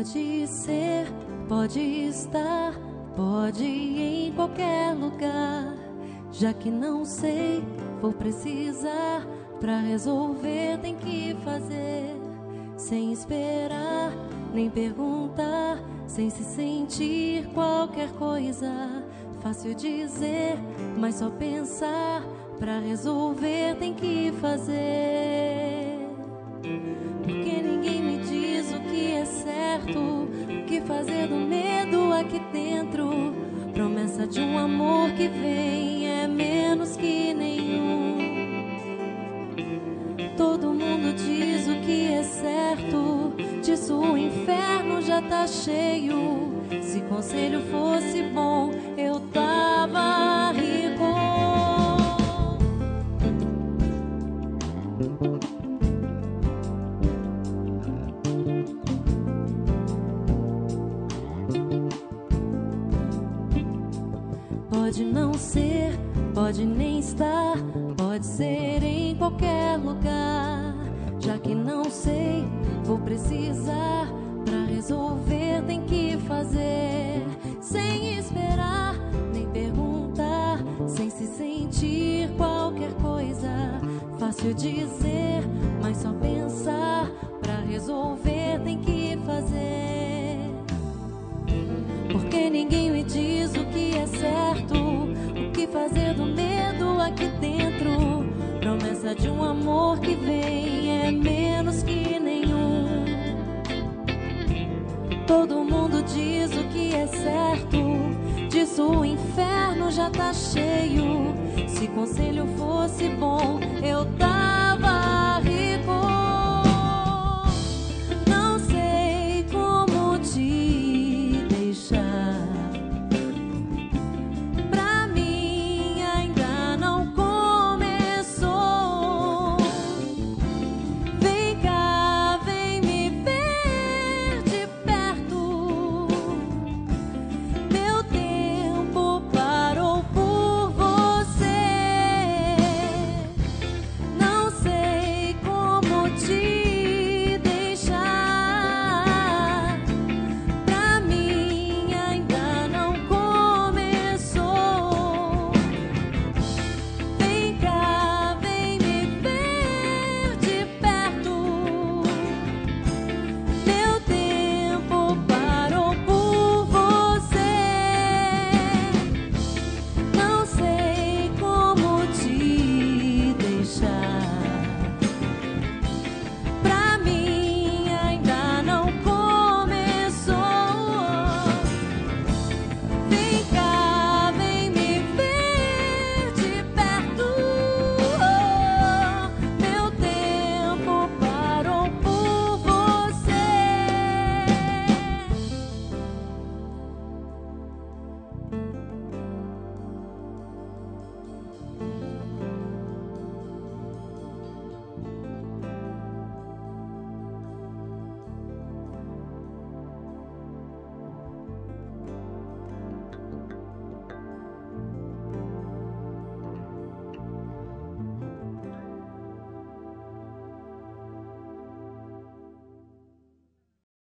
Pode ser, pode estar, pode ir em qualquer lugar. Já que não sei, vou precisar. Pra resolver tem que fazer, sem esperar, nem perguntar, sem se sentir qualquer coisa. Fácil dizer, mas só pensar. Pra resolver tem que fazer. Porque ninguém me diz o que é certo, o que fazer do medo aqui dentro. Promessa de um amor que vem é menos que nenhum. Todo mundo diz o que é certo, disso o inferno já tá cheio. Se conselho fosse bom, eu tava rico. Pode não ser, pode nem estar, pode ser em qualquer lugar. Já que não sei, vou precisar. Pra resolver tem que fazer, sem esperar, nem perguntar, sem se sentir qualquer coisa. Fácil dizer, mas só pensar. Pra resolver tem que fazer. Porque ninguém me diz o que é certo, o que fazer do medo aqui dentro. Promessa de um amor que vem é menos que nenhum. Todo mundo diz o que é certo, disso o inferno já tá cheio. Se conselho fosse bom, eu tava